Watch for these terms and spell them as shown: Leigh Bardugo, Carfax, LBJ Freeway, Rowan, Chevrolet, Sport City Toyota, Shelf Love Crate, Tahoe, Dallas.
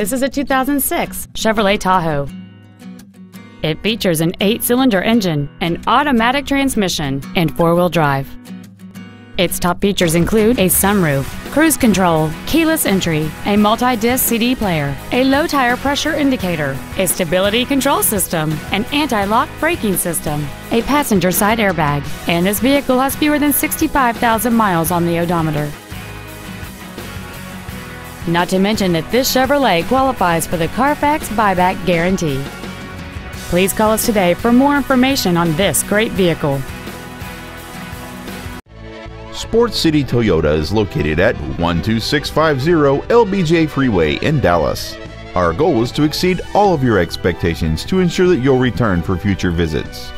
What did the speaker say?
This is a 2006 Chevrolet Tahoe. It features an 8-cylinder engine, an automatic transmission, and 4-wheel drive. Its top features include a sunroof, cruise control, keyless entry, a multi-disc CD player, a low tire pressure indicator, a stability control system, an anti-lock braking system, a passenger side airbag, and this vehicle has fewer than 65,000 miles on the odometer. Not to mention that this Chevrolet qualifies for the Carfax buyback guarantee. Please call us today for more information on this great vehicle. Sport City Toyota is located at 12650 LBJ Freeway in Dallas. Our goal is to exceed all of your expectations to ensure that you'll return for future visits.